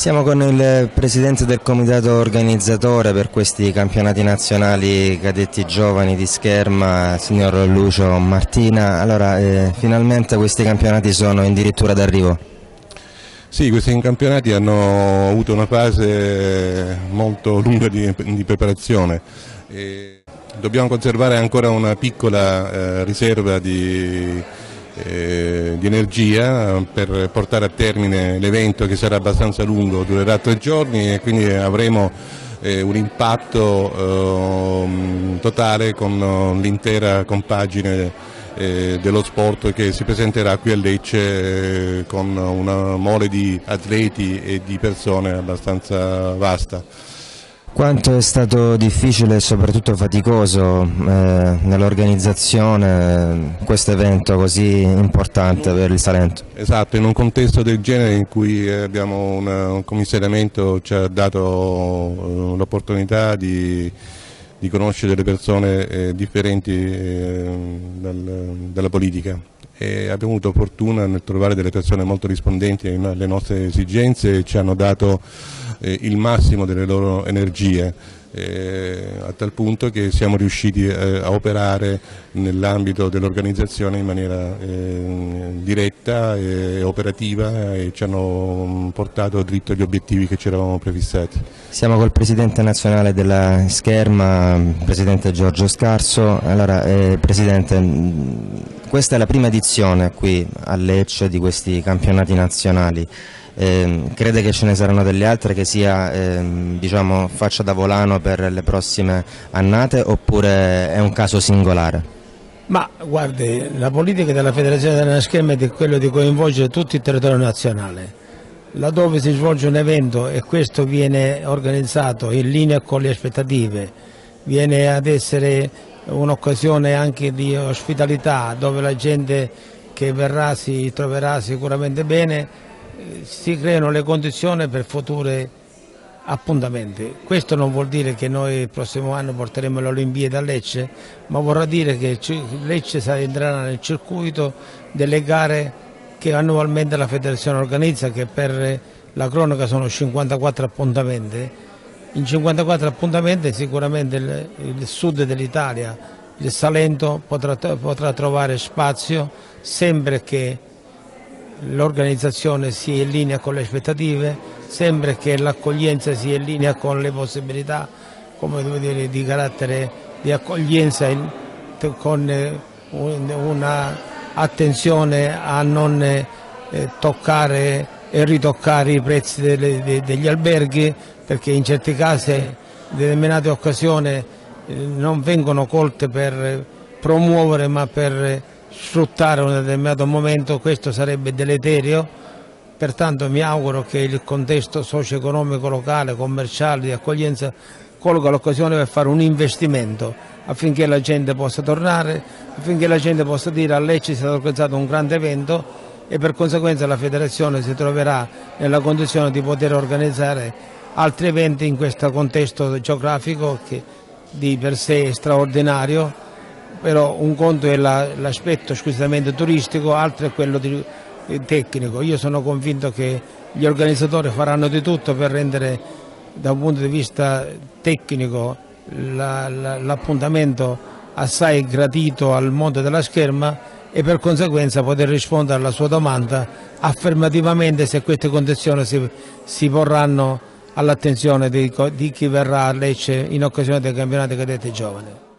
Siamo con il presidente del comitato organizzatore per questi campionati nazionali cadetti giovani di Scherma, il signor Lucio Martina. Allora, finalmente questi campionati sono addirittura d'arrivo. Sì, questi campionati hanno avuto una fase molto lunga di preparazione. Dobbiamo conservare ancora una piccola riserva di energia per portare a termine l'evento, che sarà abbastanza lungo, durerà 3 giorni e quindi avremo un impatto totale con l'intera compagine dello sport che si presenterà qui a Lecce con una mole di atleti e di persone abbastanza vasta. Quanto è stato difficile e soprattutto faticoso nell'organizzazione questo evento così importante per il Salento? Esatto, in un contesto del genere in cui abbiamo un commissariamento ci ha dato l'opportunità di conoscere delle persone differenti dalla politica, e abbiamo avuto fortuna nel trovare delle persone molto rispondenti alle nostre esigenze e ci hanno dato il massimo delle loro energie, a tal punto che siamo riusciti a operare nell'ambito dell'organizzazione in maniera diretta e operativa, e ci hanno portato dritto agli obiettivi che ci eravamo prefissati. Siamo col presidente nazionale della Scherma, presidente Giorgio Scarso. Allora, presidente, questa è la prima edizione qui a Lecce di questi campionati nazionali. Crede che ce ne saranno delle altre, che sia diciamo, faccia da volano per le prossime annate, oppure è un caso singolare? Ma guardi, la politica della Federazione della Scherma è quella di coinvolgere tutto il territorio nazionale. Laddove si svolge un evento e questo viene organizzato in linea con le aspettative, viene ad essere un'occasione anche di ospitalità, dove la gente che verrà si troverà sicuramente bene, si creano le condizioni per futuri appuntamenti. Questo non vuol dire che noi il prossimo anno porteremo le Olimpiadi a Lecce, ma vorrà dire che Lecce entrerà nel circuito delle gare che annualmente la federazione organizza, che per la cronaca sono 54 appuntamenti. In 54 appuntamenti sicuramente il sud dell'Italia, il Salento, potrà trovare spazio, sempre che l'organizzazione sia in linea con le aspettative, sempre che l'accoglienza sia in linea con le possibilità, come devo dire, di carattere di accoglienza, con un'attenzione a non toccare e ritoccare i prezzi degli alberghi, perché in certi casi determinate occasioni non vengono colte per promuovere ma per sfruttare un determinato momento. Questo sarebbe deleterio, pertanto mi auguro che il contesto socio-economico locale, commerciale, di accoglienza colga l'occasione per fare un investimento affinché la gente possa tornare, affinché la gente possa dire a Lecce è stato organizzato un grande evento, e per conseguenza la federazione si troverà nella condizione di poter organizzare altri eventi in questo contesto geografico che di per sé è straordinario. Però un conto è l'aspetto squisitamente turistico, altro è quello tecnico. Io sono convinto che gli organizzatori faranno di tutto per rendere da un punto di vista tecnico l'appuntamento assai gradito al mondo della Scherma, e per conseguenza poter rispondere alla sua domanda affermativamente se queste condizioni si porranno all'attenzione di chi verrà a Lecce in occasione dei campionati cadetti giovani.